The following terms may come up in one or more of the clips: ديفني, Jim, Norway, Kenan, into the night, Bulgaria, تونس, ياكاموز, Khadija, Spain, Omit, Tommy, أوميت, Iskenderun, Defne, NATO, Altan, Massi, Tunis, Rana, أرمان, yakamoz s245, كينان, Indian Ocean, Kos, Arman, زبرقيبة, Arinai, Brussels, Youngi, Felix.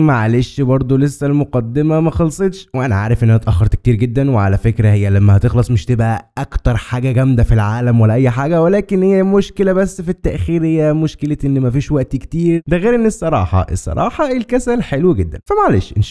معلش برضو لسه المقدمة ما خلصتش، وانا عارف انها اتأخرت كتير جدا، وعلى فكرة هي لما هتخلص مش تبقى اكتر حاجة جامدة في العالم ولا اي حاجة، ولكن هي مشكلة بس في التأخير، هي مشكلة ان مفيش وقت كتير، ده غير ان الصراحة الكسل حلو جدا. فمعلش ان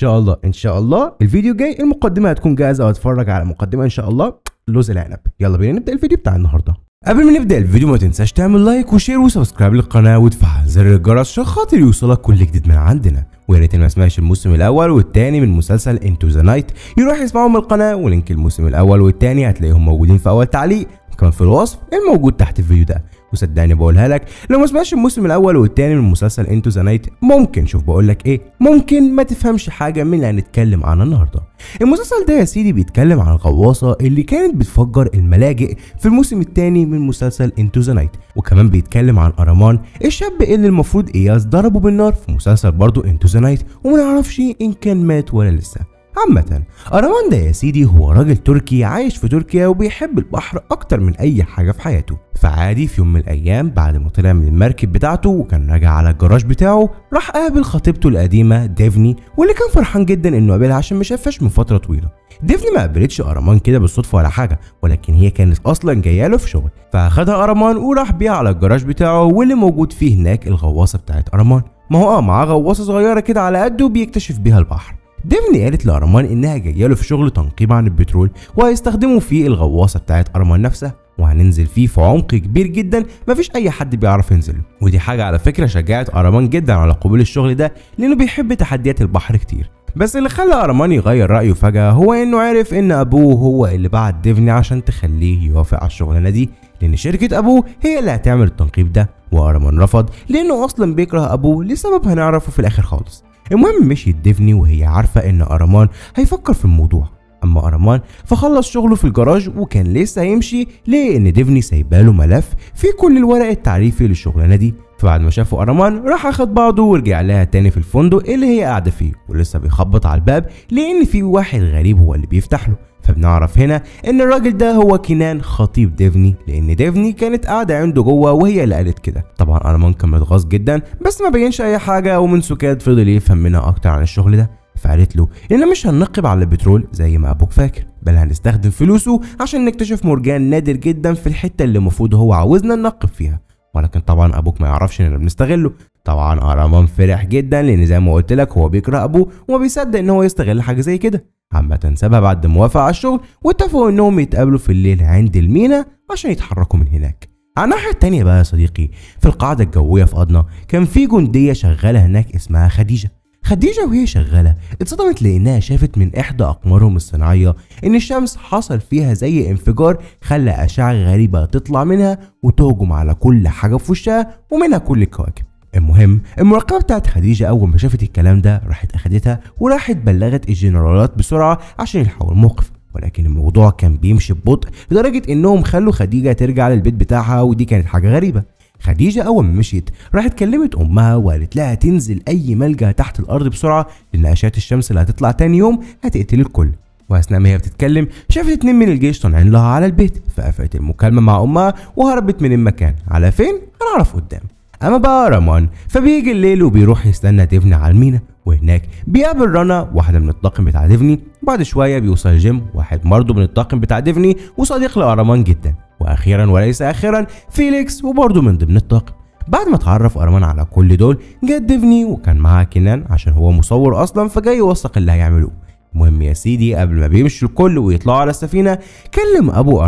شاء الله الفيديو الجاي المقدمة هتكون جاهزة، وهتفرج على مقدمة ان شاء الله لوز العنب. يلا بينا نبدأ الفيديو بتاع النهاردة. قبل ما نبدأ الفيديو ما تنساش تعمل لايك وشير وسبسكرايب للقناة وتفعل زر الجرس عشان خاطر يوصلك كل جديد من عندنا، ويا ريت اللي ما سمعش الموسم الاول والثاني من مسلسل انتو ذا نايت يروح يسمعهم من القناة، ولينك الموسم الاول والثاني هتلاقيهم موجودين في اول تعليق وكمان في الوصف الموجود تحت الفيديو ده. وصدقني بقولها لك، لو ما سمعتش الموسم الاول والثاني من مسلسل انتو ذا نايت ممكن، شوف بقول لك ايه، ممكن ما تفهمش حاجه من اللي هنتكلم عنه النهارده. المسلسل ده يا سيدي بيتكلم عن الغواصه اللي كانت بتفجر الملاجئ في الموسم الثاني من مسلسل انتو ذا نايت، وكمان بيتكلم عن ارمان الشاب اللي المفروض اياس ضربه بالنار في مسلسل برضه انتو ذا نايت، وما نعرفش ان كان مات ولا لسه. عامة أرمان ده يا سيدي هو راجل تركي عايش في تركيا وبيحب البحر أكتر من أي حاجة في حياته، فعادي في يوم من الأيام بعد ما طلع من المركب بتاعته وكان راجع على الجراج بتاعه راح قابل خطيبته القديمة ديفني، واللي كان فرحان جدا إنه قابلها عشان ما شافهاش من فترة طويلة. ديفني ما قابلتش أرمان كده بالصدفة ولا حاجة، ولكن هي كانت أصلا جاية له في شغل، فأخدها أرمان وراح بيها على الجراج بتاعه واللي موجود فيه هناك الغواصة بتاعت أرمان، ما هو معاه غواصة صغيرة كده على قده بيكتشف بيها البحر. ديفني قالت لأرمان إنها جاية له في شغل تنقيب عن البترول وهيستخدموا فيه الغواصة بتاعت أرمان نفسها، وهننزل فيه في عمق كبير جدا مفيش أي حد بيعرف ينزله، ودي حاجة على فكرة شجعت أرمان جدا على قبول الشغل ده لأنه بيحب تحديات البحر كتير. بس اللي خلى أرمان يغير رأيه فجأة هو إنه عرف إن أبوه هو اللي بعت ديفني عشان تخليه يوافق على الشغلانة دي، لأن شركة أبوه هي اللي هتعمل التنقيب ده، وأرمان رفض لأنه أصلا بيكره أبوه لسبب هنعرفه في الآخر خالص. المهم مشيت ديفني وهي عارفة إن أرمان هيفكر في الموضوع، أما أرمان فخلص شغله في الجراج وكان لسه هيمشي ليه إن ديفني سايباله ملف فيه كل الورق التعريفي للشغلانة دي، فبعد ما شافه أرمان راح أخد بعضه ورجع لها تاني في الفندق اللي هي قاعدة فيه، ولسه بيخبط على الباب لأن في واحد غريب هو اللي بيفتح له، فبنعرف هنا إن الراجل ده هو كينان خطيب ديفني، لأن ديفني كانت قاعدة عنده جوه وهي اللي قالت كده. طبعا أرمان كان متغاظ جدا بس ما بينش أي حاجة، ومن سكات فضل يفهم منها أكتر عن الشغل ده، فقالت له إن مش هننقب على البترول زي ما أبوك فاكر، بل هنستخدم فلوسه عشان نكتشف مرجان نادر جدا في الحتة اللي المفروض هو عاوزنا ننقب فيها، ولكن طبعا ابوك ما يعرفش اننا بنستغله. طبعا أرمان فرح جدا لان زي ما قلت لك هو بيكره ابوه وما بيصدق ان هو يستغل حاجه زي كده. عامه سابها بعد ما وافق على الشغل، واتفقوا انهم يتقابلوا في الليل عند المينا عشان يتحركوا من هناك. على الناحيه الثانيه بقى يا صديقي في القاعده الجويه في أدنى كان في جنديه شغاله هناك اسمها خديجة وهي شغالة اتصدمت لانها شافت من احدى اقمارهم الصناعية ان الشمس حصل فيها زي انفجار خلى اشعة غريبة تطلع منها وتهجم على كل حاجة في وشها ومنها كل الكواكب. المهم المراقبة بتاعت خديجة اول ما شافت الكلام ده راحت اخدتها وراحت بلغت الجنرالات بسرعة عشان يلحقوا الموقف، ولكن الموضوع كان بيمشي ببطء لدرجة انهم خلوا خديجة ترجع للبيت بتاعها، ودي كانت حاجة غريبة. خديجة أول ما مشيت راحت كلمت أمها وقالت لها تنزل أي ملجأ تحت الأرض بسرعة لأن أشعة الشمس اللي هتطلع تاني يوم هتقتل الكل. وأثناء ما هي بتتكلم شافت اتنين من الجيش طالعين لها على البيت، فقفلت المكالمة مع أمها وهربت من المكان. على فين؟ هنعرف قدام. أما بقى رمان فبيجي الليل وبيروح يستنى ديفني على المينا، وهناك بيقابل رانا واحدة من الطاقم بتاع ديفني، وبعد شوية بيوصل جيم واحد برضه من الطاقم بتاع ديفني وصديق لأرمان جدا، واخيرا وليس اخيرا فيليكس وبرضه من ضمن الطاقم. بعد ما اتعرف أرمان على كل دول جت ديفني وكان معاها كينان عشان هو مصور اصلا فجاي يوثق اللي هيعملوه. المهم يا سيدي قبل ما بيمشوا الكل ويطلعوا على السفينه كلم ابو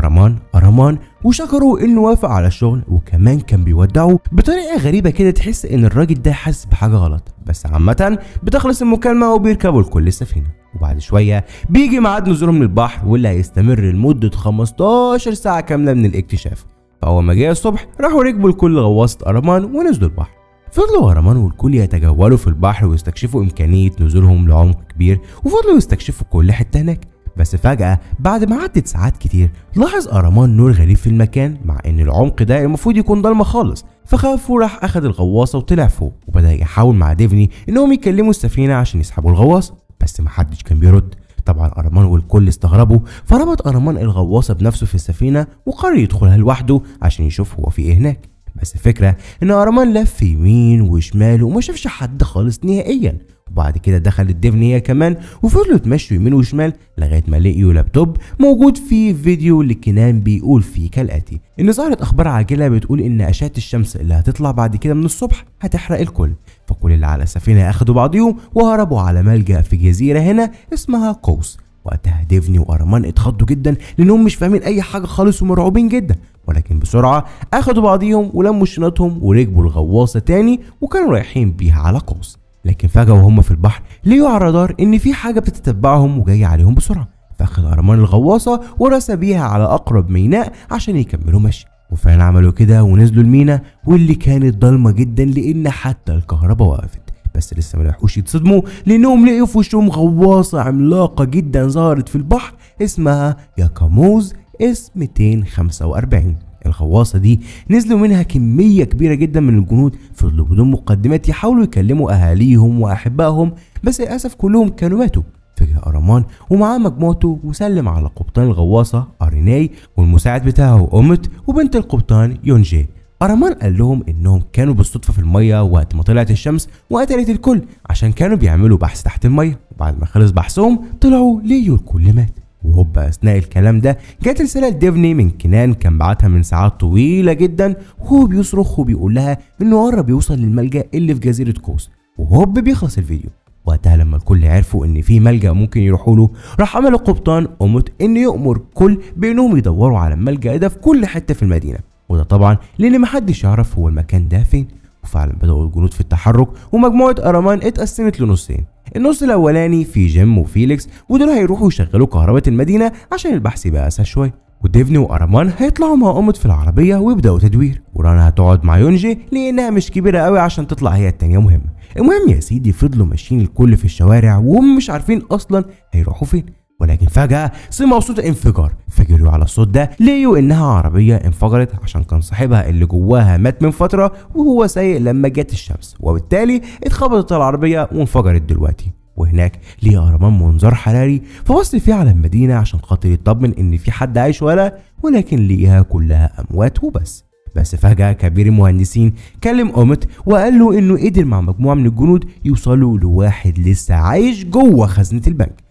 أرمان وشكره انه وافق على الشغل، وكمان كان بيودعه بطريقه غريبه كده تحس ان الراجل ده حاسس بحاجه غلط. بس عامه بتخلص المكالمه وبيركبوا الكل السفينه، وبعد شويه بيجي ميعاد نزولهم للبحر واللي هيستمر لمده 15 ساعه كامله من الاكتشاف. فاول ما جه الصبح راحوا ركبوا الكل غواصه أرمان ونزلوا البحر. فضلوا أرمان والكل يتجولوا في البحر ويستكشفوا امكانيه نزولهم لعمق كبير، وفضلوا يستكشفوا كل حته هناك. بس فجاه بعد ما عدت ساعات كتير لاحظ أرمان نور غريب في المكان مع ان العمق ده المفروض يكون ضلمه خالص، فخاف وراح اخد الغواصه وطلع فوق وبدا يحاول مع ديفني انهم يكلموا السفينه عشان يسحبوا الغواصه، بس محدش كان بيرد. طبعا أرمان والكل استغربوا، فربط أرمان الغواصه بنفسه في السفينه وقرر يدخلها لوحده عشان يشوف هو في ايه هناك. بس الفكرة ان ارمان لف يمين وشمال وما شافش حد خالص نهائيا، وبعد كده دخلت ديفنية كمان وفضلوا يتمشوا يمين وشمال لغاية ما لقيوا لابتوب موجود فيه فيديو لكنان بيقول فيه كالآتي: إن ظهرت أخبار عاجلة بتقول إن أشعة الشمس اللي هتطلع بعد كده من الصبح هتحرق الكل، فكل اللي على السفينة أخدوا بعضيهم وهربوا على ملجأ في جزيرة هنا اسمها قوس. وقتها ديفني وأرمان اتخضوا جدا لأنهم مش فاهمين أي حاجة خالص ومرعوبين جدا، ولكن بسرعة أخدوا بعضيهم ولموا شنطهم وركبوا الغواصة تاني وكانوا رايحين بيها على قوس. لكن فجأة وهم في البحر لقوا على الرادار ان في حاجة بتتبعهم وجاية عليهم بسرعة، فاخد أرمان الغواصة ورس بيها على اقرب ميناء عشان يكملوا مشي. وفعلا عملوا كده ونزلوا الميناء واللي كانت ضلمة جدا لان حتى الكهرباء وقفت، بس لسه ملحقوش يتصدموا لانهم لقوا في وشهم غواصة عملاقة جدا ظهرت في البحر اسمها ياكاموز S-245. الغواصة دي نزلوا منها كمية كبيرة جدا من الجنود، فضلوا بدون مقدمات يحاولوا يكلموا أهاليهم وأحبائهم، بس للأسف كلهم كانوا ماتوا. فجأة أرمان ومعاه مجموعته وسلم على قبطان الغواصة أريناي والمساعد بتاعه أوميت وبنت القبطان يونجي. أرمان قال لهم إنهم كانوا بالصدفة في المية وقت ما طلعت الشمس وقتلت الكل عشان كانوا بيعملوا بحث تحت المية، وبعد ما خلص بحثهم طلعوا لقوا الكل مات. وهوب اثناء الكلام ده جت رساله لديفني من كنان كان بعتها من ساعات طويله جدا وهو بيصرخ وبيقول لها انه قرب يوصل للملجا اللي في جزيره قوس، وهوب بيخلص الفيديو. وقتها لما الكل عرفوا ان في ملجا ممكن يروحوا له، راح عمل القبطان أوميت انه يامر كل بانهم يدوروا على الملجا ده في كل حته في المدينه، وده طبعا لان محدش يعرف هو المكان ده فين. وفعلا بداوا الجنود في التحرك ومجموعه أرمان اتقسمت لنصين، النص الاولاني فيه جيم وفيليكس ودول هيروحوا يشغلوا كهرباء المدينه عشان البحث يبقى اسهل شويه، وديفني وارمان هيطلعوا مع أوميت في العربيه ويبداوا تدوير، ورانا هتقعد مع يونجي لانها مش كبيره قوي عشان تطلع هي التانيه مهمه. المهم يا سيدي فضلوا ماشيين الكل في الشوارع وهم مش عارفين اصلا هيروحوا فين، ولكن فجاه سمعوا صوت انفجار، فجروا على الصوت ده لقوا انها عربيه انفجرت عشان كان صاحبها اللي جواها مات من فتره وهو سايق لما جت الشمس، وبالتالي اتخبطت العربيه وانفجرت دلوقتي. وهناك لقى أرمان منظار حراري فبص فيه على المدينه عشان خاطر يطمن ان في حد عايش ولا، ولكن لقيها كلها اموات وبس. بس فجأة كبير المهندسين كلم أوميت وقال له انه قدر مع مجموعه من الجنود يوصلوا لواحد لسه عايش جوه خزنه البنك،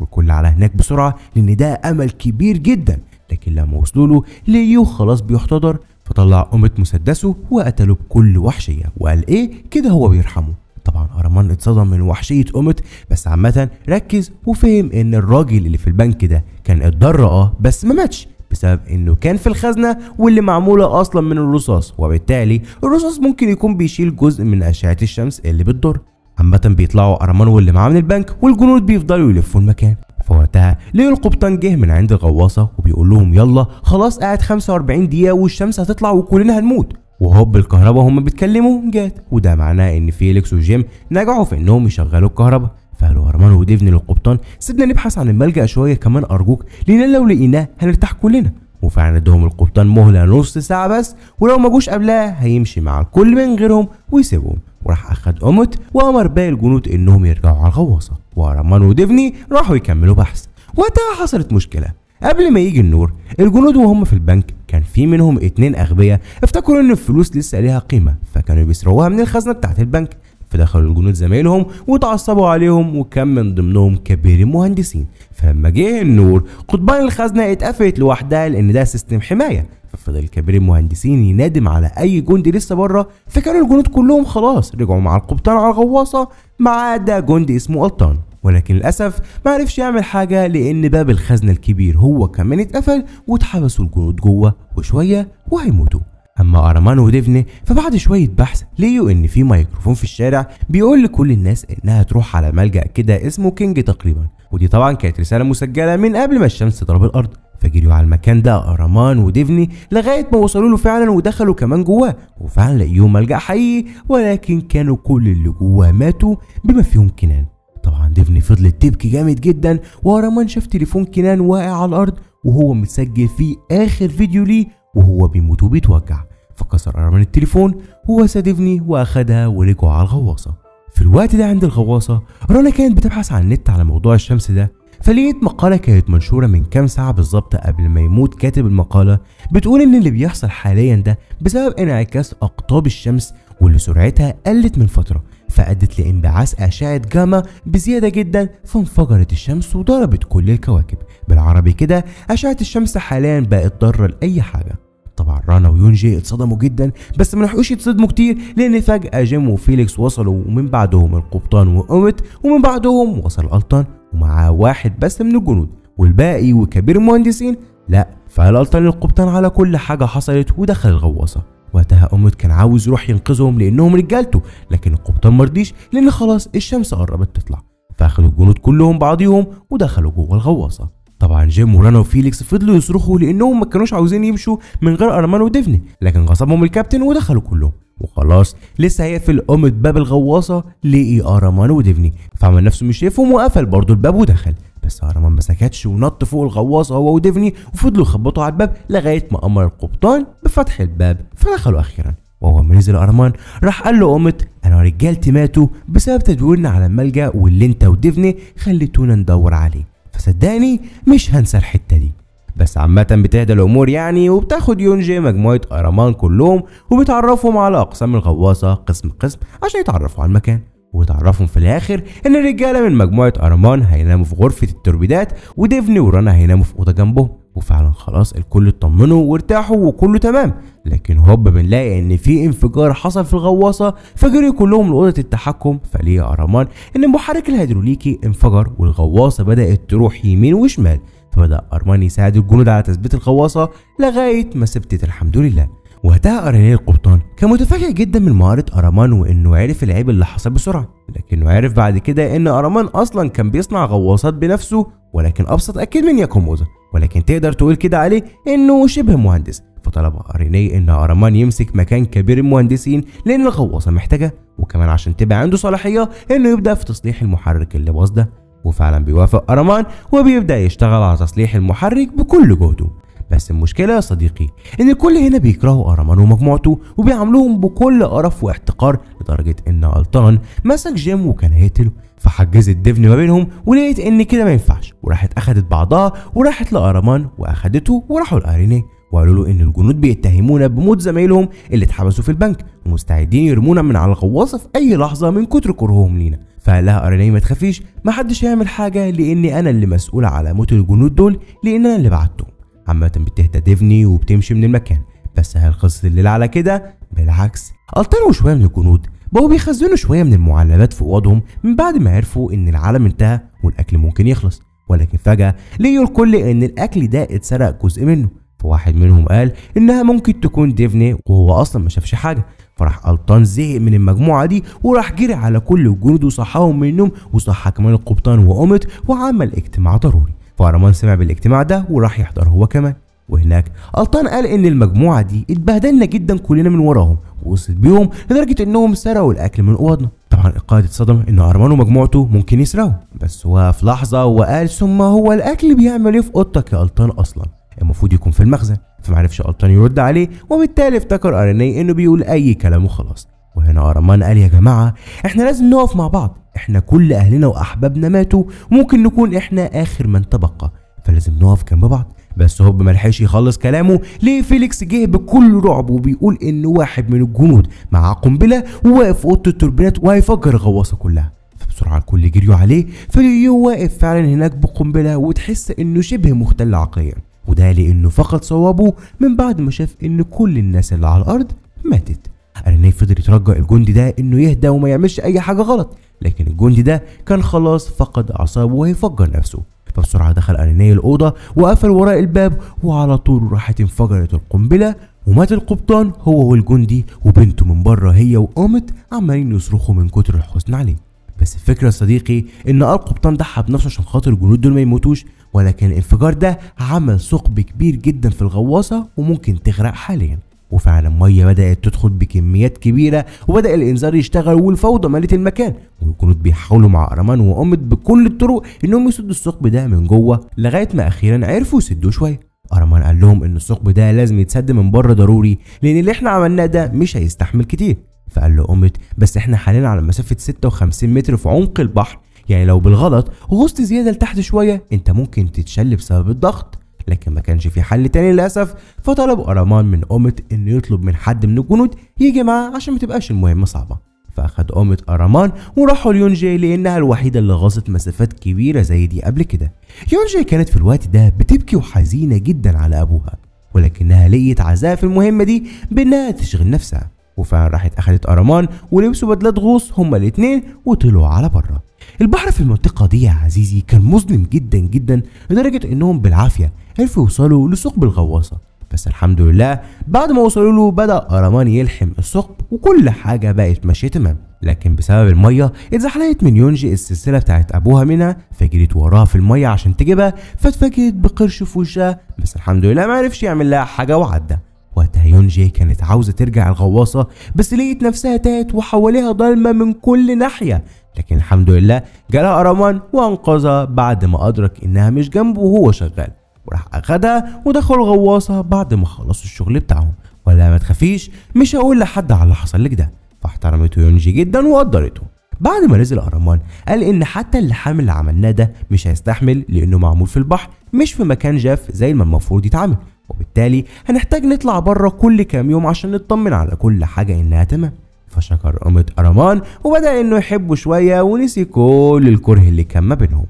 والكل على هناك بسرعه لان ده امل كبير جدا. لكن لما وصلوا له لقيوه خلاص بيحتضر، فطلع أوميت مسدسه وقتله بكل وحشيه وقال ايه كده هو بيرحمه. طبعا أرمان اتصدم من وحشيه أوميت، بس عامه ركز وفهم ان الراجل اللي في البنك ده كان اتضر بس ما ماتش بسبب انه كان في الخزنه واللي معموله اصلا من الرصاص، وبالتالي الرصاص ممكن يكون بيشيل جزء من اشعه الشمس اللي بتضر. عامة بيطلعوا أرمان واللي معاه من البنك والجنود بيفضلوا يلفوا المكان، فوقتها لقوا القبطان جه من عند الغواصة وبيقول لهم يلا خلاص قاعد 45 دقيقة والشمس هتطلع وكلنا هنموت. وهوب الكهرباء هما بيتكلموا جات، وده معناه إن فيليكس وجيم نجحوا في إنهم يشغلوا الكهرباء. فقالوا أرمان وديفني للقبطان سيبنا نبحث عن الملجأ شوية كمان أرجوك، لأن لو لقيناه هنرتاح كلنا. وفعلا ادهم القبطان مهلة نص ساعة بس، ولو ما جوش قبلها هيمشي مع الكل من غيرهم ويسيبهم. وراح اخد أوميت وامر باقي الجنود انهم يرجعوا على الغواصه، وارمان وديفني راحوا يكملوا بحث. وقتها حصلت مشكله، قبل ما يجي النور الجنود وهم في البنك كان في منهم 2 اغبياء افتكروا ان الفلوس لسه ليها قيمه، فكانوا بيسرقوها من الخزنه بتاعت البنك، فدخلوا الجنود زمايلهم وتعصبوا عليهم وكان من ضمنهم كبير المهندسين. فلما جه النور قضبان الخزنه اتقفلت لوحدها لان ده سيستم حمايه، ففضل كبير المهندسين ينادم على اي جندي لسه بره، فكانوا الجنود كلهم خلاص رجعوا مع القبطان على الغواصه ما عدا جندي اسمه ألطان، ولكن للاسف ما عرفش يعمل حاجه لان باب الخزنه الكبير هو كمان اتقفل واتحبسوا الجنود جوه وشويه وهيموتوا. اما أرمان وديفني فبعد شويه بحث لقوا ان في ميكروفون في الشارع بيقول لكل الناس انها تروح على ملجأ كده اسمه كينج تقريبا، ودي طبعا كانت رساله مسجله من قبل ما الشمس تضرب الارض. فجريوا على المكان ده أرمان وديفني لغايه ما وصلوا له فعلا ودخلوا كمان جواه، وفعلا لقيوه ملجأ حقيقي ولكن كانوا كل اللي جواه ماتوا بما فيهم كنان. طبعا ديفني فضلت تبكي جامد جدا، وأرمان شاف تليفون كنان واقع على الارض وهو متسجل فيه اخر فيديو ليه وهو بيموت وبيتوجع، فكسر أرمان التليفون وواسى ديفني واخدها ورجعوا على الغواصه. في الوقت ده عند الغواصه رانا كانت بتبحث على النت على موضوع الشمس ده، فلقيت مقالة كانت منشورة من كام ساعة بالظبط قبل ما يموت كاتب المقالة، بتقول ان اللي بيحصل حاليا ده بسبب انعكاس اقطاب الشمس واللي سرعتها قلت من فترة، فأدت لانبعاث أشعة جاما بزيادة جدا فانفجرت الشمس وضربت كل الكواكب. بالعربي كده أشعة الشمس حاليا بقت ضارة لأي حاجة. طبعا رانا ويونجي اتصدموا جدا بس ملحقوش يتصدموا كتير لان فجأة جيم وفيليكس وصلوا، ومن بعدهم القبطان وأوميت، ومن بعدهم وصل ألطان ومعاه واحد بس من الجنود، والباقي وكبير المهندسين لا. فالألطان القبطان على كل حاجة حصلت ودخل الغواصة. وقتها أوميت كان عاوز يروح ينقذهم لانهم رجالته، لكن القبطان مرضيش لان خلاص الشمس قربت تطلع، فاخدوا الجنود كلهم بعضيهم ودخلوا جوه الغواصة. طبعا جيم ورانا وفيليكس فضلوا يصرخوا لانهم ما كانوش عاوزين يمشوا من غير أرمان وديفني، لكن غصبهم الكابتن ودخلوا كلهم. وخلاص لسه هيقفل أوميت باب الغواصه لقي أرمان وديفني، فعمل نفسه مش شايفهم وقفل برضه الباب ودخل، بس أرمان ما سكتش ونط فوق الغواصه هو وديفني وفضلوا يخبطوا على الباب لغايه ما امر القبطان بفتح الباب فدخلوا اخيرا. وهو ما نزل أرمان راح قال له أوميت انا رجالتي ماتوا بسبب تدويرنا على الملجأ واللي انت وديفني خليتونا ندور عليه، فصدقني مش هنسى الحته دي. بس عامه بتهدى الامور يعني، وبتاخد يونجي مجموعه أرمان كلهم وبتعرفهم على اقسام الغواصه قسم قسم عشان يتعرفوا على المكان، وتعرفهم في الاخر ان الرجاله من مجموعه أرمان هيناموا في غرفه التوربيدات وديفني ورانا هيناموا في اوضه جنبهم. وفعلا خلاص الكل اطمنوا وارتاحوا وكله تمام، لكن هوب بنلاقي ان في انفجار حصل في الغواصه فجري كلهم لاوضه التحكم، فليه أرمان ان المحرك الهيدروليكي انفجر والغواصه بدات تروح يمين وشمال، فبدا أرمان يساعد الجنود على تثبيت الغواصه لغايه ما ثبتت الحمد لله. وقتها أريناي القبطان كان متفاجئ جدا من مهاره أرمان وانه عرف العيب اللي حصل بسرعه، لكنه عرف بعد كده ان أرمان اصلا كان بيصنع غواصات بنفسه ولكن ابسط اكيد من ياكوموزا، ولكن تقدر تقول كده عليه انه شبه مهندس. فطلب أريناي ان أرمان يمسك مكان كبير المهندسين لان الغواصه محتاجه، وكمان عشان تبقى عنده صلاحيه انه يبدا في تصليح المحرك اللي باظ ده. وفعلا بيوافق أرمان وبيبدا يشتغل على تصليح المحرك بكل جهده. بس المشكله يا صديقي ان الكل هنا بيكرهوا أرمان ومجموعته وبيعاملوهم بكل قرف واحتقار، لدرجه ان ألطان مسك جيم وكان هيقتله، فحجزت ديفني ما بينهم ولقيت ان كده ما ينفعش، وراحت اخدت بعضها وراحت لأرمان واخدته وراحوا لأريناي وقالوا له ان الجنود بيتهمونا بموت زمايلهم اللي اتحبسوا في البنك ومستعدين يرمونا من على الغواصه في اي لحظه من كتر كرههم لينا. فقال لها أريناي ما تخافيش محدش هيعمل حاجه لاني انا اللي مسؤول على موت الجنود دول لان انا اللي بعتهم. عامه بتهدى ديفني وبتمشي من المكان. بس هل خلصت الليله على كده؟ بالعكس، قطعوا شويه من الجنود بقوا بيخزنوا شويه من المعلبات في اوضهم من بعد ما عرفوا ان العالم انتهى والاكل ممكن يخلص، ولكن فجاه لقيوا الكل ان الاكل ده اتسرق جزء منه، فواحد منهم قال انها ممكن تكون ديفني وهو اصلا ما شافش حاجه. فراح ألطان زهق من المجموعه دي وراح جري على كل الجنود وصحاهم من النوم وصحى كمان القبطان وأوميت وعمل اجتماع ضروري. فأرمان سمع بالاجتماع ده وراح يحضر هو كمان، وهناك ألطان قال ان المجموعه دي اتبهدلنا جدا كلنا من وراهم ووصلت بيهم لدرجه انهم سرقوا الاكل من اوضنا. طبعا القائد اتصدم ان أرمان ومجموعته ممكن يسرقوا، بس وقف لحظه وقال ثم هو الاكل بيعمل ايه في اوضتك يا ألطان؟ اصلا المفروض يكون في المخزن. فمعرفش ألطان يرد عليه، وبالتالي افتكر أريناي انه بيقول اي كلام وخلاص. وهنا أرمان قال يا جماعه احنا لازم نقف مع بعض، احنا كل اهلنا واحبابنا ماتوا وممكن نكون احنا اخر من تبقى، فلازم نقف جنب بعض. بس هوب ملحقش يخلص كلامه ليه فيليكس جه بكل رعب وبيقول ان واحد من الجنود معاه قنبله وواقف في اوضه التوربينات وهيفجر الغواصه كلها. فبسرعه الكل جريوا عليه فلقوه واقف فعلا هناك بقنبله، وتحس انه شبه مختل عقليا، وده لانه فقد صوابه من بعد ما شاف ان كل الناس اللي على الارض ماتت. أريناي فضل يترجى الجندي ده انه يهدى وما يعملش اي حاجه غلط، لكن الجندي ده كان خلاص فقد اعصابه وهيفجر نفسه. فبسرعه دخل أريناي الاوضه وقفل وراء الباب، وعلى طول راحت انفجرت القنبله ومات القبطان هو والجندي وبنته من بره هي وقامت عمالين يصرخوا من كتر الحزن عليه. بس الفكره يا صديقي ان القبطان ضحى بنفسه عشان خاطر الجنود دول ما يموتوش، ولكن الانفجار ده عمل ثقب كبير جدا في الغواصه وممكن تغرق حاليا. وفعلا ميه بدات تدخل بكميات كبيره وبدا الانذار يشتغل والفوضى ملت المكان، والجنود بيحاولوا مع أرمان وأوميت بكل الطرق انهم يسدوا الثقب ده من جوه لغايه ما اخيرا عرفوا يسدوه شويه. أرمان قال لهم ان الثقب ده لازم يتسد من بره ضروري لان اللي احنا عملناه ده مش هيستحمل كتير. فقال له أوميت بس احنا حاليا على مسافه 56 متر في عمق البحر، يعني لو بالغلط غصت زياده لتحت شويه انت ممكن تتشل بسبب الضغط، لكن ما كانش في حل تاني للاسف. فطلب أرمان من أوميت انه يطلب من حد من الجنود يجي معاه عشان ما تبقاش المهمه صعبه. فاخد أوميت أرمان وراحوا ليونجي لانها الوحيده اللي غاصت مسافات كبيره زي دي قبل كده. يونجي كانت في الوقت ده بتبكي وحزينه جدا على ابوها، ولكنها لقيت عزاء في المهمه دي بانها تشغل نفسها. وفعلا راحت اخدت أرمان ولبسوا بدلات غوص هما الاثنين وطلعوا على بره. البحر في المنطقه دي يا عزيزي كان مظلم جدا جدا لدرجه انهم بالعافيه عرفوا يوصلوا لثقب الغواصه، بس الحمد لله بعد ما وصلوا له بدا أرمان يلحم الثقب وكل حاجه بقت ماشيه تمام. لكن بسبب الميه اتزحلقت من يونجي السلسله بتاعت ابوها منها، فجريت وراها في الميه عشان تجيبها فاتفاجئت بقرش في وشها، بس الحمد لله ما عرفش يعمل لها حاجه وعدى. وقتها يونجي كانت عاوزه ترجع الغواصه بس لقيت نفسها تاهت وحواليها ضلمه من كل ناحيه، لكن الحمد لله جالها أرمان وانقذها بعد ما ادرك انها مش جنبه وهو شغال، وراح اخدها ودخلوا الغواصه بعد ما خلصوا الشغل بتاعهم. ولا ما تخافيش مش هقول لحد على اللي حصل لك ده. فاحترمته يونجي جدا وقدرته. بعد ما نزل أرمان قال ان حتى اللحام اللي عملناه ده مش هيستحمل لانه معمول في البحر مش في مكان جاف زي ما المفروض يتعمل، وبالتالي هنحتاج نطلع بره كل كام يوم عشان نطمن على كل حاجه انها تمام. فشكر أرمان وبدأ انه يحبه شويه ونسي كل الكره اللي كان ما بينهم.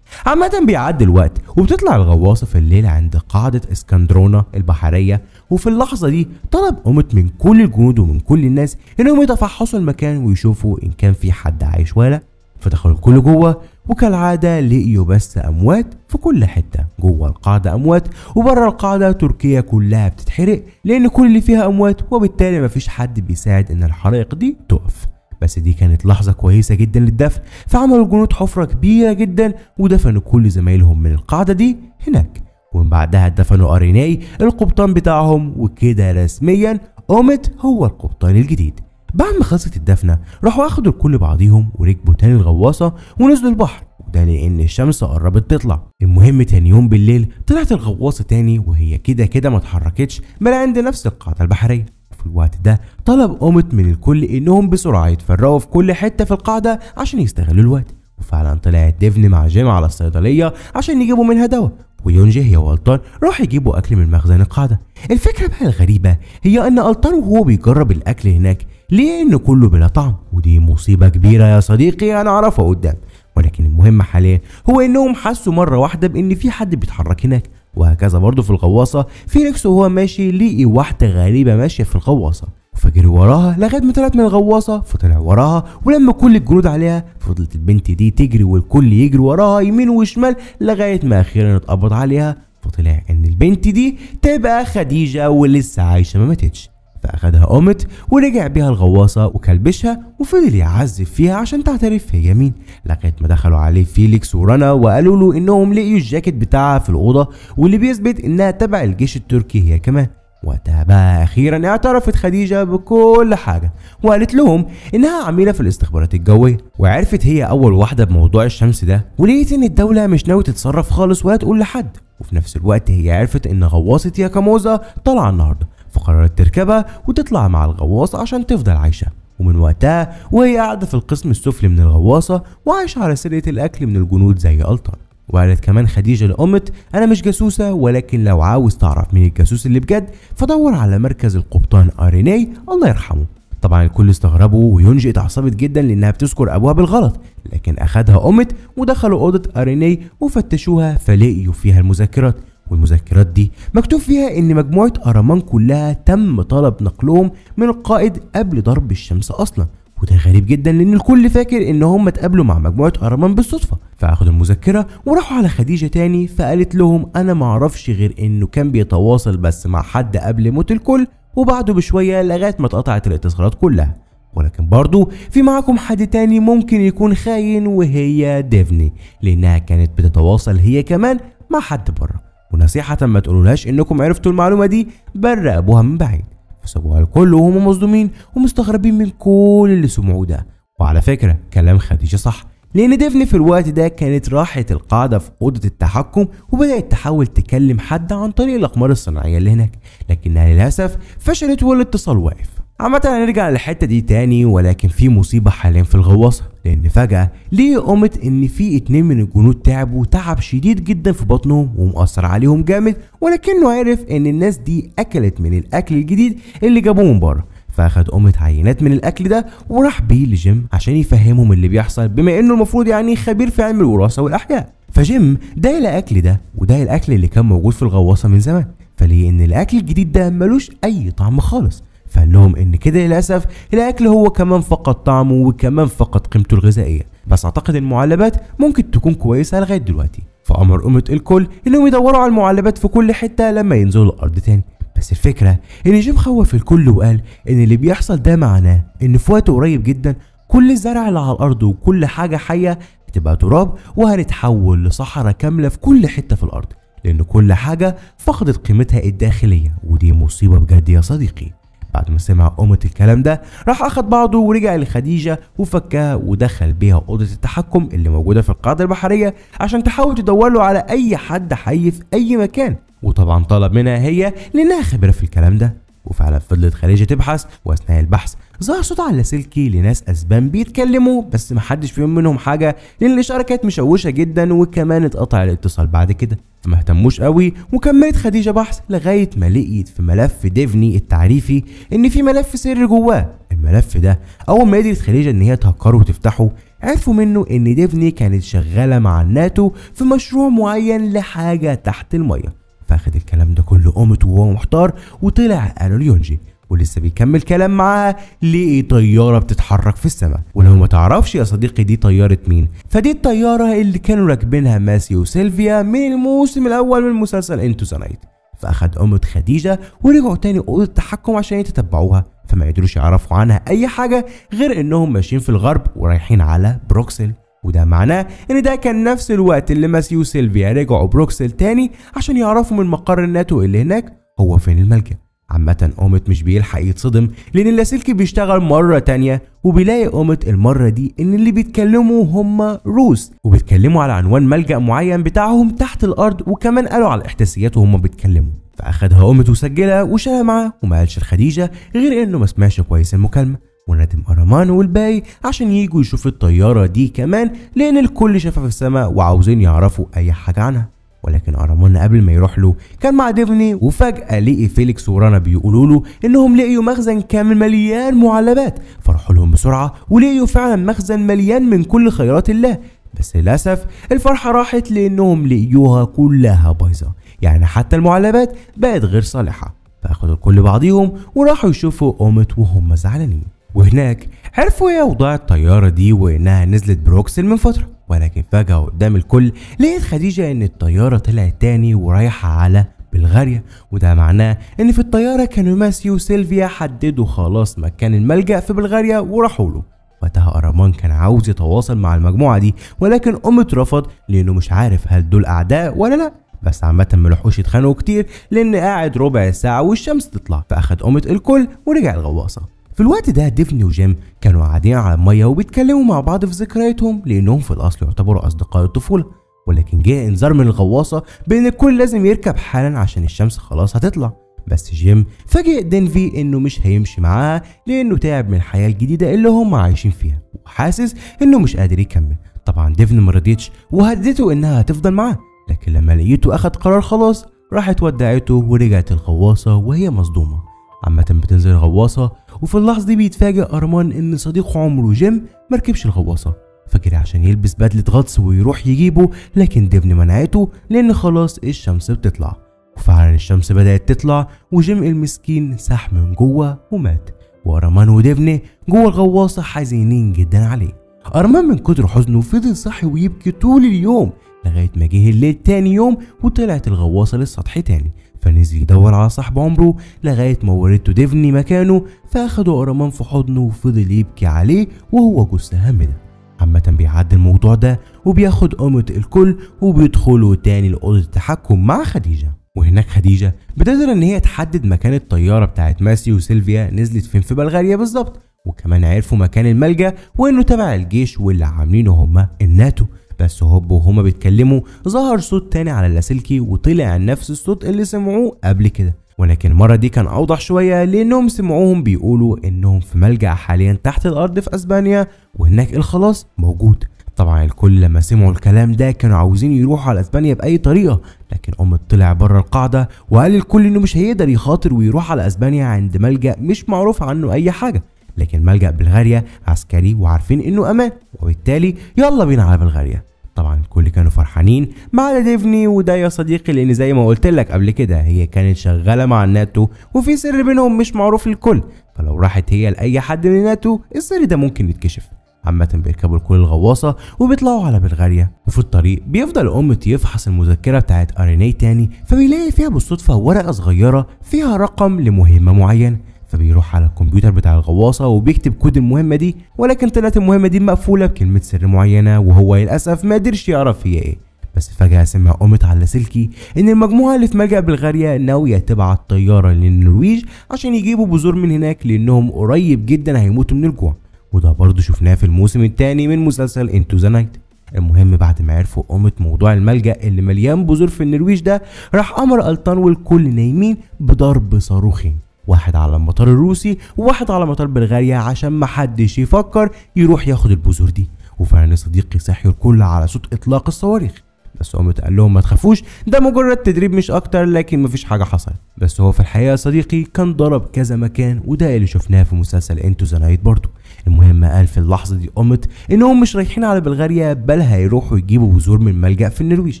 عامة بيعدي الوقت وبتطلع الغواصه في الليل عند قاعده اسكندرونه البحريه، وفي اللحظه دي طلب أوميت من كل الجنود ومن كل الناس انهم يتفحصوا المكان ويشوفوا ان كان في حد عايش ولا. فدخلوا الكل جوه وكالعاده لقيوا بس اموات في كل حته، جوه القاعده اموات وبره القاعده تركيا كلها بتتحرق لان كل اللي فيها اموات، وبالتالي مفيش حد بيساعد ان الحرائق دي تقف. بس دي كانت لحظه كويسه جدا للدفن، فعملوا الجنود حفره كبيره جدا ودفنوا كل زمايلهم من القاعده دي هناك، ومن بعدها دفنوا أريناي القبطان بتاعهم، وكده رسميا أوميت هو القبطان الجديد. بعد ما خلصت الدفنه راحوا اخدوا الكل بعضيهم وركبوا تاني الغواصه ونزلوا البحر، وده لان الشمس قربت تطلع. المهم تاني يوم بالليل طلعت الغواصه تاني وهي كده كده ما اتحركتش بل عند نفس القاعده البحريه. في الوقت ده طلب أوميت من الكل انهم بسرعه يتفرقوا في كل حته في القاعده عشان يستغلوا الوقت، وفعلا طلعت ديفني مع جيم على الصيدليه عشان يجيبوا منها دواء، ويونجي هي والطان راح يجيبوا اكل من مخزن القاعده. الفكره بقى الغريبه هي ان الطان وهو بيجرب الاكل هناك لأن كله بلا طعم، ودي مصيبة كبيرة يا صديقي أنا أعرفها قدام. ولكن المهم حاليا هو إنهم حسوا مرة واحدة بإن في حد بيتحرك هناك، وهكذا برضه في الغواصة. فيليكس وهو ماشي لقي واحدة غريبة ماشية في الغواصة، فجري وراها لغاية ما طلعت من الغواصة، فطلع وراها ولما كل الجنود عليها فضلت البنت دي تجري والكل يجري وراها يمين وشمال لغاية ما أخيرا اتقبض عليها. فطلع إن البنت دي تبقى خديجة ولسه عايشة ما ماتتش. فاخدها أوميت ورجع بيها الغواصه وكلبشها وفضل يعذب فيها عشان تعترف هي مين، لغايه ما دخلوا عليه فيليكس ورانا وقالوا له انهم لقيوا الجاكيت بتاعها في الاوضه واللي بيثبت انها تبع الجيش التركي هي كمان. وقتها بقى اخيرا اعترفت خديجه بكل حاجه وقالت لهم انها عميله في الاستخبارات الجويه، وعرفت هي اول واحده بموضوع الشمس ده، ولقيت ان الدوله مش ناويه تتصرف خالص ولا تقول لحد. وفي نفس الوقت هي عرفت ان غواصه ياكاموز طالعه النهارده، فقررت تركبها وتطلع مع الغواصه عشان تفضل عايشه. ومن وقتها وهي قاعده في القسم السفلي من الغواصه وعايشه على سرقه الاكل من الجنود زي ألتان. وقالت كمان خديجه لأوميت انا مش جاسوسه، ولكن لو عاوز تعرف مين الجاسوس اللي بجد فدور على مركز القبطان أريناي الله يرحمه. طبعا الكل استغربوا ويونجي اتعصبت جدا لانها بتذكر ابوها بالغلط، لكن اخدها أوميت ودخلوا اوضه أريناي وفتشوها فلقيوا فيها المذكرات، والمذكرات دي مكتوب فيها ان مجموعه أرمان كلها تم طلب نقلهم من القائد قبل ضرب الشمس اصلا، وده غريب جدا لان الكل فاكر ان هم اتقابلوا مع مجموعه أرمان بالصدفه. فاخدوا المذكره وراحوا على خديجه تاني، فقالت لهم انا معرفش غير انه كان بيتواصل بس مع حد قبل موت الكل وبعده بشويه لغايه ما اتقطعت الاتصالات كلها، ولكن برضو في معاكم حد تاني ممكن يكون خاين وهي ديفني لانها كانت بتتواصل هي كمان مع حد بره، ونصيحة ما تقولولهاش انكم عرفتوا المعلومة دي بل راقبوها من بعيد. فسابوها الكل وهم مصدومين ومستغربين من كل اللي سمعوه ده. وعلى فكرة كلام خديجة صح، لان ديفني في الوقت ده كانت راحت القاعدة في أوضة التحكم وبدأت تحاول تكلم حد عن طريق الأقمار الصناعية اللي هناك، لكنها للأسف فشلت والاتصال واقف. عامة هنرجع للحتة دي تاني، ولكن في مصيبة حاليا في الغواصة، لأن فجأة ليه قامت إن في 2 من الجنود تعبوا تعب شديد جدا في بطنهم ومؤثر عليهم جامد، ولكنه عرف إن الناس دي أكلت من الأكل الجديد اللي جابوه من بره، فأخد قامت عينات من الأكل ده وراح بيه لجيم عشان يفهمهم اللي بيحصل، بما إنه المفروض يعني خبير في علم الوراثة والأحياء. فجيم ده الأكل ده وده الأكل اللي كان موجود في الغواصة من زمان، فليه إن الأكل الجديد ده ملوش أي طعم خالص. فقال لهم ان كده للاسف الاكل هو كمان فقد طعمه وكمان فقد قيمته الغذائيه، بس اعتقد المعلبات ممكن تكون كويسه لغايه دلوقتي. فامر قامت الكل انهم يدوروا على المعلبات في كل حته لما ينزلوا الارض تاني، بس الفكره ان جيم خوف الكل وقال ان اللي بيحصل ده معناه ان في وقت قريب جدا كل الزرع اللي على الارض وكل حاجه حيه هتبقى تراب، وهنتحول لصحراء كامله في كل حته في الارض، لان كل حاجه فقدت قيمتها الداخليه، ودي مصيبه بجد يا صديقي. بعد ما سمع قامت الكلام ده راح اخد بعضه ورجع لخديجة وفكها ودخل بيها اوضة التحكم اللي موجودة في القاعدة البحرية عشان تحاول تدور له على اي حد حي في اي مكان، وطبعا طلب منها هي لانها خبرة في الكلام ده. وفعلا فضلت خديجة تبحث، واثناء البحث ظهر صوت على اللاسلكي لناس اسبان بيتكلموا، بس محدش فيهم منهم حاجة لان الاشارة كانت مشوشة جدا، وكمان اتقطع الاتصال بعد كده، فما اهتموش قوي. وكملت خديجة بحث لغاية ما لقيت في ملف ديفني التعريفي ان في ملف سري جواه. الملف ده اول ما قدرت خديجة ان هي تهكره وتفتحه عرفوا منه ان ديفني كانت شغالة مع الناتو في مشروع معين لحاجة تحت المية. فاخد الكلام ده كله قامت وهو محتار، وطلع قالوا ليونجي ولسه بيكمل كلام معاها لقي طياره بتتحرك في السماء، ولو ما تعرفش يا صديقي دي طياره مين، فدي الطياره اللي كانوا راكبينها ماسي وسيلفيا من الموسم الاول من مسلسل انتو ذا نايت. فاخد قامت خديجه ورجعوا تاني اوضه التحكم عشان يتتبعوها، فما قدروش يعرفوا عنها اي حاجه غير انهم ماشيين في الغرب ورايحين على بروكسل، وده معناه ان ده كان نفس الوقت اللي ماسي وسيلفيا رجعوا بروكسل تاني عشان يعرفوا من مقر الناتو اللي هناك هو فين الملجأ. عامة قامت مش بيلحق يتصدم لان اللاسلكي بيشتغل مرة تانية، وبيلاقي قامت المرة دي ان اللي بيتكلموا هم روس، وبيتكلموا على عنوان ملجأ معين بتاعهم تحت الارض، وكمان قالوا على الاحداثيات وهم بيتكلموا. فاخدها قامت وسجلها وشالها معاه وما قالش لخديجة غير انه ما سمعش كويس المكالمة، وندم أرمان والباقي عشان يجوا يشوفوا الطيارة دي كمان لأن الكل شافها في السماء وعاوزين يعرفوا أي حاجة عنها. ولكن أرمان قبل ما يروح له كان مع ديفني، وفجأة لقي فيليكس ورانا بيقولوا له إنهم لقيوا مخزن كامل مليان معلبات، فراحوا لهم بسرعة ولقيوا فعلا مخزن مليان من كل خيرات الله، بس للأسف الفرحة راحت لأنهم لقيوها كلها بايظة، يعني حتى المعلبات بقت غير صالحة. فأخدوا الكل بعضيهم وراحوا يشوفوا قامت وهم زعلانين، وهناك عرفوا ايه اوضاع الطياره دي وانها نزلت بروكسل من فتره. ولكن فجاه قدام الكل لقيت خديجه ان الطياره طلعت تاني ورايحه على بلغاريا، وده معناه ان في الطياره كانوا ماسي وسيلفيا حددوا خلاص مكان الملجأ في بلغاريا وراحوا له. وقتها أرمان كان عاوز يتواصل مع المجموعه دي، ولكن قامت رفض لانه مش عارف هل دول اعداء ولا لا، بس عامه ملحقوش يتخانقوا كتير لان قاعد ربع ساعه والشمس تطلع. فاخد قامت الكل ورجع الغواصه. في الوقت ده ديفني وجيم كانوا قاعدين على الميه وبيتكلموا مع بعض في ذكرياتهم لانهم في الاصل يعتبروا اصدقاء الطفوله، ولكن جه انذار من الغواصه بان الكل لازم يركب حالا عشان الشمس خلاص هتطلع. بس جيم فاجئ دينفي انه مش هيمشي معاها لانه تعب من الحياه الجديده اللي هم عايشين فيها وحاسس انه مش قادر يكمل. طبعا ديفني ما رضيتش وهددته انها هتفضل معاه، لكن لما لقيته اخد قرار خلاص راحت ودعته ورجعت الغواصه وهي مصدومه. عامة بتنزل الغواصة وفي اللحظة دي بيتفاجئ أرمان إن صديقه عمره جيم مركبش الغواصة، فجري عشان يلبس بدلة غطس ويروح يجيبه، لكن ديفني منعته لأن خلاص الشمس بتطلع. وفعلا الشمس بدأت تطلع وجيم المسكين ساح من جوه ومات، وأرمان وديفني جوه الغواصة حزينين جدا عليه. أرمان من كتر حزنه فضل صاحي ويبكي طول اليوم لغاية ما جه الليل تاني يوم وطلعت الغواصة للسطح تاني، فنزل يدور على صاحب عمره لغايه ما وردته ديفني مكانه. فاخده أرمان في حضنه وفضل يبكي عليه وهو جثه هامده. عامه بيعدي الموضوع ده وبياخد قامت الكل وبيدخلوا تاني لاوضه التحكم مع خديجه، وهناك خديجه بتقدر ان هي تحدد مكان الطياره بتاعت ماسي وسيلفيا نزلت فين في بلغاريا بالظبط، وكمان عرفوا مكان الملجأ وانه تبع الجيش واللي عاملينه هما الناتو. بس هوب وهما بيتكلموا ظهر صوت تاني على اللاسلكي وطلع نفس الصوت اللي سمعوه قبل كده، ولكن المرة دي كان أوضح شوية لأنهم سمعوهم بيقولوا إنهم في ملجأ حاليا تحت الأرض في أسبانيا وهناك الخلاص موجود. طبعا الكل لما سمعوا الكلام ده كانوا عاوزين يروحوا على اسبانيا باي طريقه، لكن أمت طلع بره القاعده وقال للكل انه مش هيقدر يخاطر ويروح على اسبانيا عند ملجأ مش معروف عنه اي حاجه، لكن ملجأ بلغاريا عسكري وعارفين انه امان وبالتالي يلا بينا على بلغاريا. طبعا الكل كانوا فرحانين ما عدا ديفني، وده يا صديقي لان زي ما قلت لك قبل كده هي كانت شغاله مع الناتو وفي سر بينهم مش معروف للكل، فلو راحت هي لاي حد من الناتو السر ده ممكن يتكشف. عامة بيركبوا الكل الغواصة وبيطلعوا على بلغاريا، وفي الطريق بيفضل أمت يفحص المذكرة بتاعت أريناي تاني، فبيلاقي فيها بالصدفة ورقة صغيرة فيها رقم لمهمة معينة، فبيروح على الكمبيوتر بتاع الغواصة وبيكتب كود المهمة دي، ولكن طلعت المهمة دي مقفولة بكلمة سر معينة وهو للأسف ما قدرش يعرف هي إيه. بس فجأة سمع أمت على لاسلكي إن المجموعة اللي في ملجأ بلغاريا ناوية تبعت طيارة للنرويج عشان يجيبوا بذور من هناك لأنهم قريب جدا هيموتوا من الجوع، وده برضه شفناه في الموسم الثاني من مسلسل انتو ذا نايت. المهم بعد ما عرفوا أمت موضوع الملجأ اللي مليان بذور في النرويج ده، راح أمر ألطان والكل نايمين بضرب صاروخين، واحد على المطار الروسي وواحد على مطار بلغاريا عشان محدش يفكر يروح ياخد البذور دي. وفعلا صديقي صحيوا الكل على صوت إطلاق الصواريخ، بس أمت قال لهم ما تخافوش ده مجرد تدريب مش أكتر، لكن مفيش حاجة حصلت. بس هو في الحقيقة صديقي كان ضرب كذا مكان، وده اللي شفناه في مسلسل انتو ذا نايت برضه. المهم قال في اللحظة دي أمت إنهم مش رايحين على بلغاريا بل هيروحوا يجيبوا بذور من ملجأ في النرويج،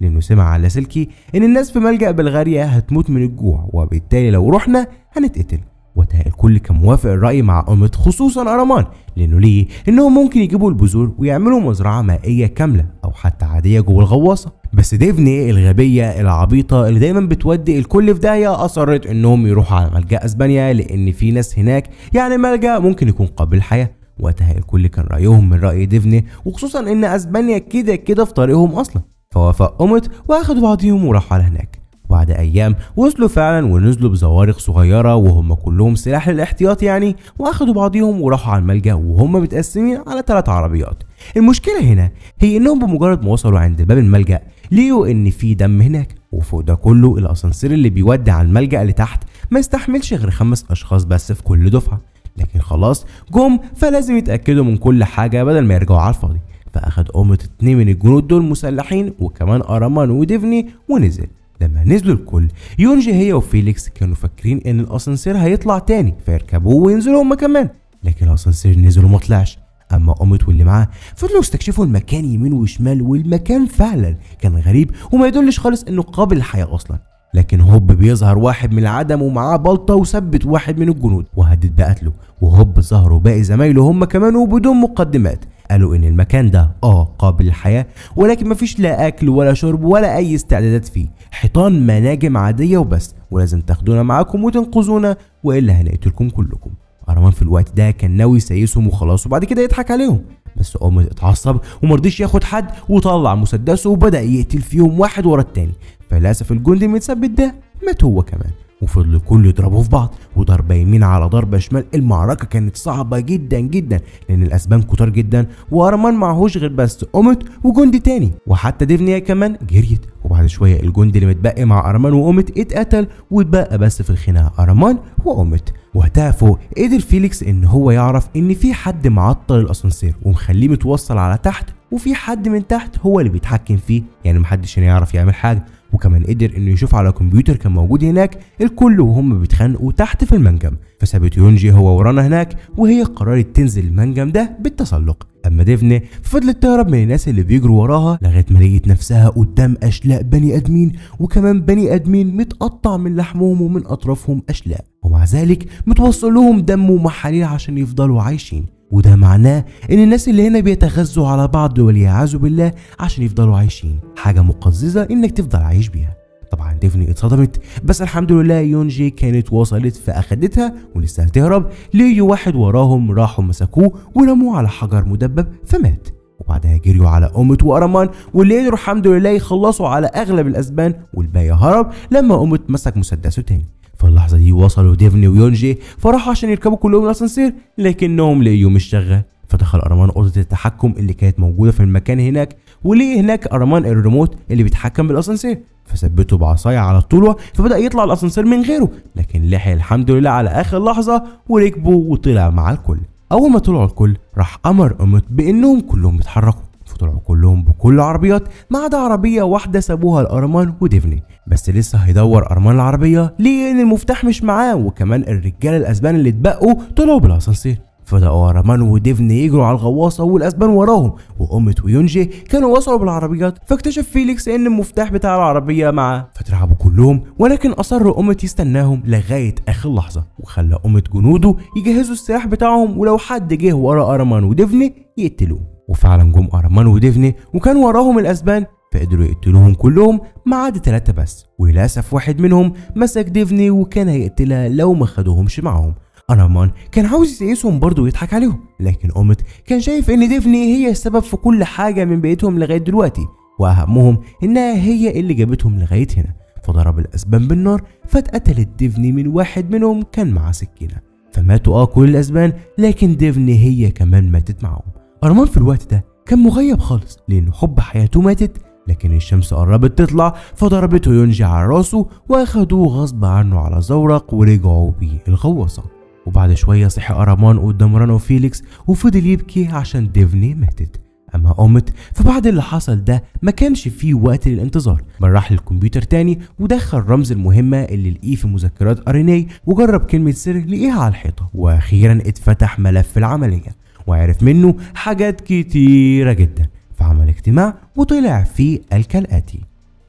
لأنه سمع على لاسلكي إن الناس في ملجأ بلغاريا هتموت من الجوع وبالتالي لو رحنا هنتقتل. وقتها الكل كان موافق الرأي مع أمت خصوصا أرمان، لأنه ليه إنهم ممكن يجيبوا البذور ويعملوا مزرعة مائية كاملة أو حتى عادية جوه الغواصة، بس ديفني الغبية العبيطة اللي دايما بتودي الكل في داهية أصرت إنهم يروحوا على ملجأ أسبانيا لأن في ناس هناك يعني ملجأ ممكن يكون قابل الحياة. وقتها الكل كان رأيهم من رأي ديفني، وخصوصا إن أسبانيا كده كده في طريقهم أصلا، فوافق أمت وأخدوا بعضهم وراحوا على هناك. بعد ايام وصلوا فعلا ونزلوا بزوارق صغيره وهم كلهم سلاح للاحتياط يعني، واخدوا بعضهم وراحوا على الملجأ وهم متقسمين على 3 عربيات. المشكله هنا هي انهم بمجرد ما وصلوا عند باب الملجأ لقوا ان في دم هناك، وفوق ده كله الاسانسير اللي بيودي على الملجأ اللي تحت ما يستحملش غير 5 اشخاص بس في كل دفعه، لكن خلاص جم فلازم يتاكدوا من كل حاجه بدل ما يرجعوا على الفاضي. فاخد أمت 2 من الجنود دول مسلحين وكمان أرمان وديفني ونزل. لما نزلوا الكل يونجي هي وفيليكس كانوا فاكرين ان الاسانسير هيطلع تاني فيركبوه وينزلوا هما كمان، لكن الاسانسير نزل وما طلعش. اما أمت واللي معاه فضلوا يستكشفوا المكان يمين وشمال، والمكان فعلا كان غريب وما يدلش خالص انه قابل للحياه اصلا، لكن هوب بيظهر واحد من العدم ومعاه بلطه وثبت واحد من الجنود وهدد بقتله، وهوب ظهروا باقي زمايله هما كمان وبدون مقدمات. قالوا ان المكان ده قابل للحياه ولكن مفيش لا اكل ولا شرب ولا اي استعدادات فيه، حيطان مناجم عاديه وبس، ولازم تاخدونا معاكم وتنقذونا والا هنقتلكم كلكم. أرمان في الوقت ده كان ناوي يسيسهم وخلاص وبعد كده يضحك عليهم، بس أمت اتعصب ومرضيش ياخد حد وطلع مسدسه وبدا يقتل فيهم واحد ورا التاني، فللاسف الجندي المتثبت ده مات هو كمان، وفضل الكل يضربوا في بعض وضربه يمين على ضربه شمال. المعركه كانت صعبه جدا جدا لان الاسبان كتار جدا، وارمان معهوش غير بس أمت وجندي تاني، وحتى ديفنيا كمان جريت. وبعد شويه الجندي اللي متبقي مع أرمان وأمت اتقتل، واتبقى بس في الخناقه أرمان وأمت. وقتها فوق قدر فيليكس ان هو يعرف ان في حد معطل الاسانسير ومخليه متوصل على تحت، وفي حد من تحت هو اللي بيتحكم فيه، يعني محدش هنا يعرف يعمل حاجه. وكمان قدر انه يشوف على كمبيوتر كان موجود هناك الكل وهم بيتخانقوا تحت في المنجم، فثابت يونجي هو ورانا هناك وهي قررت تنزل المنجم ده بالتسلق. اما ديفني فضلت تهرب من الناس اللي بيجروا وراها لغايه ما لقيت نفسها قدام اشلاء بني ادمين، وكمان بني ادمين متقطع من لحمهم ومن اطرافهم اشلاء، ومع ذلك متوصل لهم دم ومحاليل عشان يفضلوا عايشين، وده معناه ان الناس اللي هنا بيتغذوا على بعض والعياذ بالله عشان يفضلوا عايشين، حاجه مقززه انك تفضل عايش بيها. طبعا ديفني اتصدمت، بس الحمد لله يونجي كانت وصلت فاخدتها ولسه هتهرب، لقيوا واحد وراهم راحوا مسكوه ورموه على حجر مدبب فمات، وبعدها جريوا على أمت وأرمان واللي قدروا الحمد لله يخلصوا على اغلب الاسبان، والباقي هرب لما أمت مسك مسدسه تاني. في اللحظه دي وصلوا ديفني ويونجي فراحوا عشان يركبوا كلهم الاسانسير لكنهم لقيوه مش شغال، فدخل أرمان أوضة التحكم اللي كانت موجودة في المكان هناك، ولقي هناك أرمان الريموت اللي بيتحكم بالأسانسير، فثبته بعصاية على الطلوة، فبدأ يطلع الأسانسير من غيره، لكن لحق الحمد لله على آخر لحظة وركبوا وطلع مع الكل. أول ما طلعوا الكل راح أمر أمت بإنهم كلهم يتحركوا، فطلعوا كلهم بكل عربيات ما عدا عربية واحدة سابوها لأرمان وديفني، بس لسه هيدور أرمان العربية لأن المفتاح مش معاه، وكمان الرجالة الأسبان اللي اتبقوا طلعوا بالأسانسير، فبدأوا أرمان وديفني يجروا على الغواصة والأسبان وراهم، وأمت ويونجي كانوا وصلوا بالعربيات، فاكتشف فيليكس إن المفتاح بتاع العربية معاه، فترعبوا كلهم، ولكن أصر أمت يستناهم لغاية آخر لحظة، وخلى أمت جنوده يجهزوا السلاح بتاعهم ولو حد جه ورا أرمان وديفني يقتلوه، وفعلا جم أرمان وديفني وكان وراهم الأسبان، فقدروا يقتلوهم كلهم ما عدا 3 بس، وللأسف واحد منهم مسك ديفني وكان هيقتلها لو ما خدوهمش معاهم. أرمان كان عاوز يسيسهم برضه ويضحك عليهم، لكن أمت كان شايف إن ديفني هي السبب في كل حاجة من بيتهم لغاية دلوقتي، وأهمهم إنها هي اللي جابتهم لغاية هنا، فضرب الأسبان بالنار فاتقتلت ديفني من واحد منهم كان معاه سكينة، فماتوا كل الأسبان، لكن ديفني هي كمان ماتت معاهم. أرمان في الوقت ده كان مغيب خالص لأن حب حياته ماتت، لكن الشمس قربت تطلع فضربته يونجي على راسه وأخدوه غصب عنه على زورق ورجعوا بيه الغواصة. وبعد شوية صحي أرمان قدام رانا وفيليكس وفضل يبكي عشان ديفني ماتت. أما قامت فبعد اللي حصل ده ما كانش فيه وقت للانتظار، بل راح للكمبيوتر تاني ودخل رمز المهمة اللي لقيه في مذكرات أريناي وجرب كلمة سر لقيها على الحيطة، وأخيرا اتفتح ملف العملية وعرف منه حاجات كتيرة جدا، فعمل اجتماع وطلع فيه الكالآتي.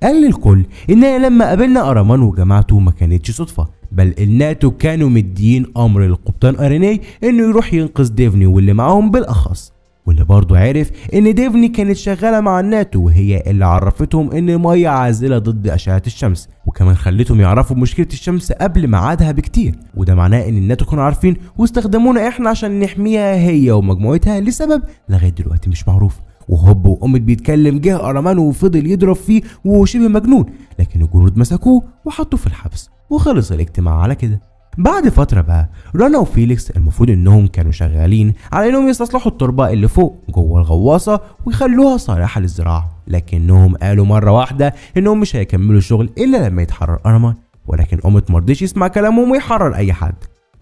قال للكل إن لما قابلنا أرمان وجماعته ما كانتش صدفة، بل الناتو كانوا مديين أمر للقبطان أريناي إنه يروح ينقذ ديفني واللي معاهم بالأخص، واللي برضه عرف إن ديفني كانت شغالة مع الناتو وهي اللي عرفتهم إن المية عازلة ضد أشعة الشمس، وكمان خلتهم يعرفوا مشكلة الشمس قبل ميعادها بكتير، وده معناه إن الناتو كانوا عارفين واستخدمونا إحنا عشان نحميها هي ومجموعتها لسبب لغاية دلوقتي مش معروف. وهوب وأمت بيتكلم جه أرمان وفضل يضرب فيه وهو شبه مجنون، لكن الجنود مسكوه وحطوه في الحبس، وخلص الاجتماع على كده. بعد فترة بقى رانا وفيليكس المفروض انهم كانوا شغالين على انهم يستصلحوا التربة اللي فوق جوه الغواصة ويخلوها صالحة للزراعة، لكنهم قالوا مرة واحدة انهم مش هيكملوا الشغل الا لما يتحرر أرمان، ولكن أمت مرضيش يسمع كلامهم ويحرر اي حد.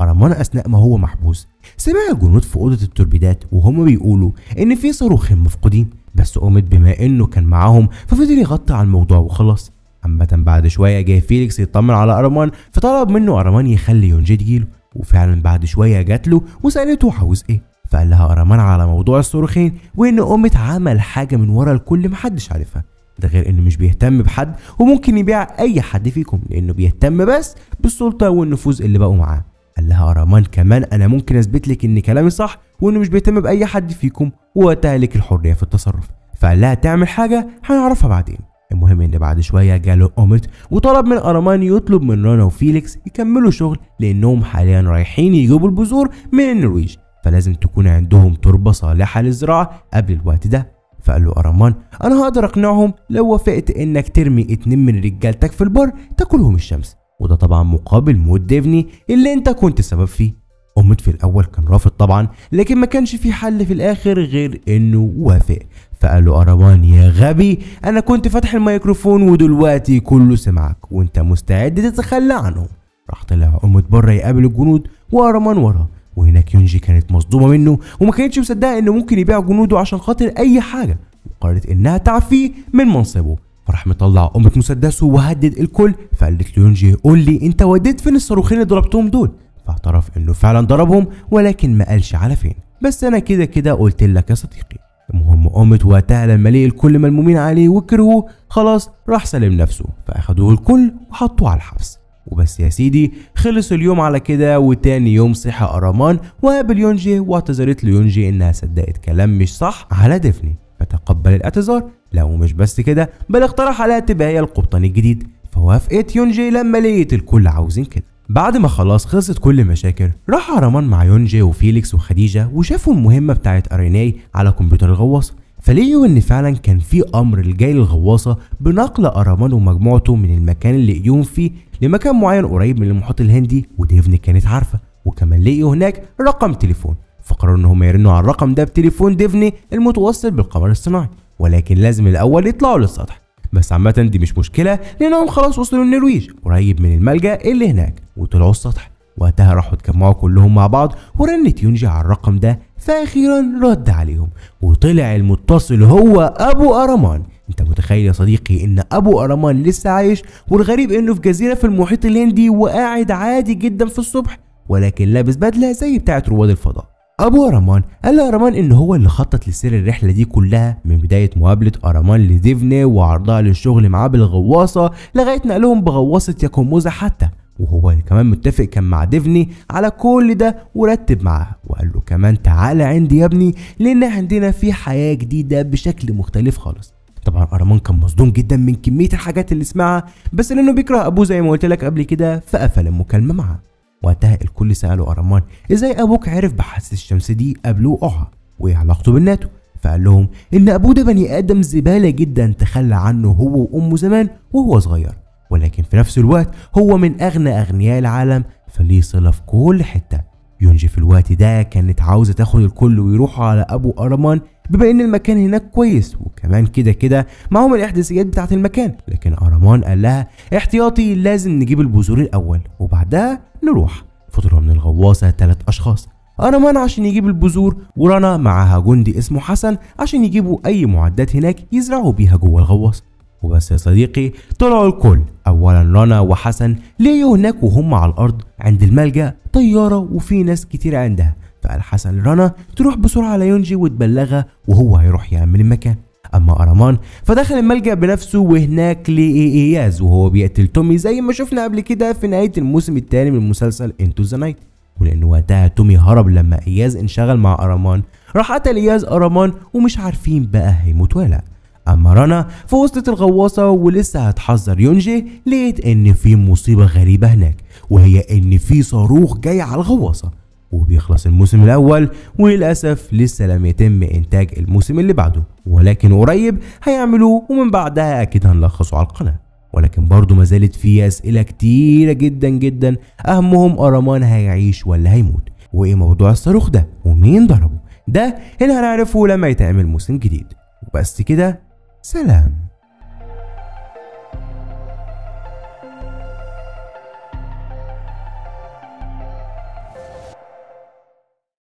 أرمان اثناء ما هو محبوس سمع الجنود في أوضة التوربيدات وهم بيقولوا ان في صاروخين مفقودين، بس أمت بما انه كان معاهم ففضل يغطي على الموضوع وخلاص. عامة بعد شوية جه فيليكس يطمن على أرمان، فطلب منه أرمان يخلي يونجي تجيله، وفعلا بعد شوية جات له وسألته عاوز ايه، فقال لها أرمان على موضوع الصاروخين وإن أمت عمل حاجة من ورا الكل محدش عارفها، ده غير إنه مش بيهتم بحد وممكن يبيع أي حد فيكم لأنه بيهتم بس بالسلطة والنفوذ اللي بقوا معاه. قال لها أرمان كمان أنا ممكن أثبت لك إن كلامي صح وإنه مش بيهتم بأي حد فيكم وتهلك الحرية في التصرف، فقال لها تعمل حاجة هنعرفها بعدين. المهم ان بعد شويه جاله أمت وطلب من أرمان يطلب من رانا وفيليكس يكملوا شغل لانهم حاليا رايحين يجيبوا البذور من النرويج، فلازم تكون عندهم تربه صالحه للزراعه قبل الوقت ده. فقال له أرمان انا هقدر اقنعهم لو وافقت انك ترمي 2 من رجالتك في البر تاكلهم الشمس، وده طبعا مقابل موت ديفني اللي انت كنت سبب فيه. أمت في الاول كان رافض طبعا، لكن ما كانش في حل في الاخر غير انه وافق. فقال له أرمان يا غبي أنا كنت فاتح الميكروفون ودلوقتي كله سمعك وأنت مستعد تتخلى عنهم. راح طلع أمت بره يقابل الجنود وأرمان وراه، وهناك يونجي كانت مصدومة منه وما كانتش مصدقة إنه ممكن يبيع جنوده عشان خاطر أي حاجة، وقررت إنها تعفيه من منصبه، فراح مطلع أمت مسدسه وهدد الكل، فقالت له يونجي قول لي أنت وديت فين الصاروخين اللي ضربتهم دول؟ فاعترف إنه فعلا ضربهم ولكن ما قالش على فين، بس أنا كده كده قلت لك يا صديقي. المهم قامت وقتها لما لقي الكل ملمومين عليه وكرهوه خلاص راح سلم نفسه، فاخدوه الكل وحطوه على الحبس. وبس يا سيدي خلص اليوم على كده. وتاني يوم صحى أرمان وقابل يونجي واعتذرت ليونجي انها صدقت كلام مش صح على ديفني، فتقبل الاعتذار لا ومش بس كده بل اقترح عليها تبقى هي القبطان الجديد، فوافقت يونجي لما لقيت الكل عاوزين كده. بعد ما خلاص خلصت كل المشاكل راح أرمان مع يونجي وفيليكس وخديجة وشافوا المهمة بتاعت أريناي على كمبيوتر الغواصة، فلقيوا إن فعلا كان في أمر جاي للغواصة بنقل أرمان ومجموعته من المكان اللي لقيوهم فيه لمكان معين قريب من المحيط الهندي، وديفني كانت عارفة، وكمان لقيوا هناك رقم تليفون، فقرروا ان هم يرنوا على الرقم ده بتليفون ديفني المتوصل بالقمر الصناعي، ولكن لازم الاول يطلعوا للسطح. بس عامه دي مش مشكله لانهم خلاص وصلوا النرويج قريب من الملجا اللي هناك وطلعوا السطح. وقتها راحوا اتجمعوا كلهم مع بعض ورنت يونجي على الرقم ده، فاخيرا رد عليهم وطلع المتصل هو ابو ارمان. انت متخيل يا صديقي ان ابو ارمان لسه عايش، والغريب انه في جزيره في المحيط الهندي وقاعد عادي جدا في الصبح ولكن لابس بدله زي بتاعه رواد الفضاء. ابو ارمان قال لارمان ان هو اللي خطط لسير الرحله دي كلها، من بدايه مقابله ارمان لديفني وعرضها للشغل معاه بالغواصه لغايه نقلهم بغواصه ياكوموز حتى، وهو كمان متفق كان مع ديفني على كل ده ورتب معاه وقال له كمان تعالى عندي يا ابني لان عندنا في حياه جديده بشكل مختلف خالص. طبعا ارمان كان مصدوم جدا من كميه الحاجات اللي سمعها، بس لانه بيكره ابوه زي ما قلت لك قبل كده فقفل المكالمه معاه. وقتها الكل سالوا ارمان ازاي ابوك عرف بحث الشمس دي قبل وقوعها وايه علاقته بالناتو، فقال لهم ان ابوه ده بني ادم زباله جدا تخلى عنه هو وامه زمان وهو صغير، ولكن في نفس الوقت هو من اغنى اغنياء العالم فليه صله في كل حته. يونجي في الوقت ده كانت عاوزه تاخد الكل ويروحوا على ابو ارمان بما ان المكان هناك كويس وكمان كده كده معهم الاحداثيات بتاعه المكان، لكن ارمان قال لها احتياطي لازم نجيب البذور الاول وبعدها نروح. فطلعوا من الغواصه 3 اشخاص، ارمان عشان يجيب البذور ورانا معاها جندي اسمه حسن عشان يجيبوا اي معدات هناك يزرعوا بيها جوه الغواصه. وبس يا صديقي طلعوا الكل، اولا رانا وحسن لقوا هناك وهم على الارض عند الملجا طياره وفي ناس كتير عندها، فقال حسن لرانا تروح بسرعه ليونجي وتبلغها وهو هيروح يامن المكان. اما ارمان فدخل الملجا بنفسه وهناك لإياز وهو بيقتل تومي زي ما شفنا قبل كده في نهايه الموسم الثاني من مسلسل انتو ذا نايت، ولان وقتها تومي هرب لما اياز انشغل مع ارمان راح قتل اياز ارمان ومش عارفين بقى هيموت ولا. اما رانا فوصلت الغواصه ولسه هتحذر يونجي لقيت ان في مصيبه غريبه هناك، وهي ان في صاروخ جاي على الغواصه. وبيخلص الموسم الاول وللاسف لسه لم يتم انتاج الموسم اللي بعده، ولكن قريب هيعملوه ومن بعدها اكيد هنلخصه على القناه. ولكن برضه ما زالت في اسئله كتيره جدا جدا، اهمهم ارمان هيعيش ولا هيموت؟ وايه موضوع الصاروخ ده؟ ومين ضربه؟ ده هنا هنعرفه لما يتعمل موسم جديد. وبس كده سلام.